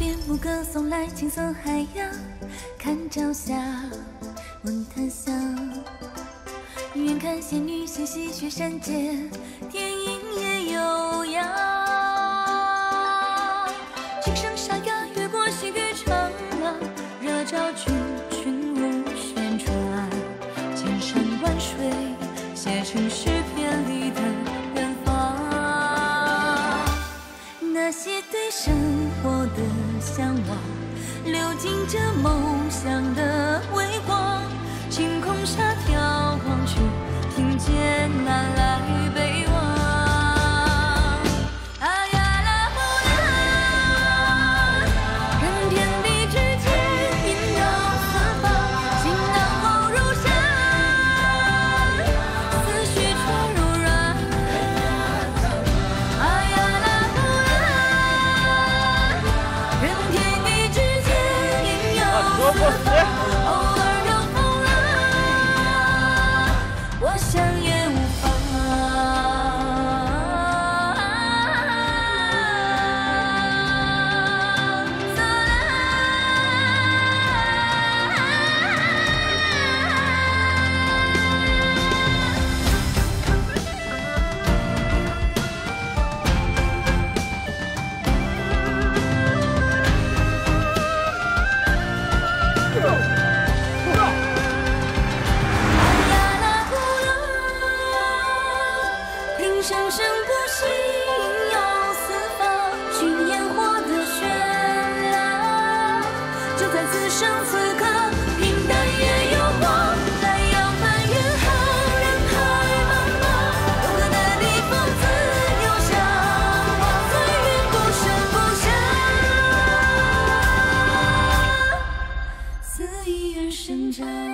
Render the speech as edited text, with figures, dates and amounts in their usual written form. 边牧歌送来青色海洋，看朝霞，闻檀香。远看仙女纤细雪山间，天影也悠扬。琴声沙哑，越过细雨长廊，热照群群舞旋转，千山万水，写成诗篇里的远方。那些对生 我的向往，流进这梦想的微光。晴空沙眺望去，听见南来北往。啊呀啦呼啦，让天地之间引导四方，行囊后如山，思绪穿如软。啊呀啦。 生长。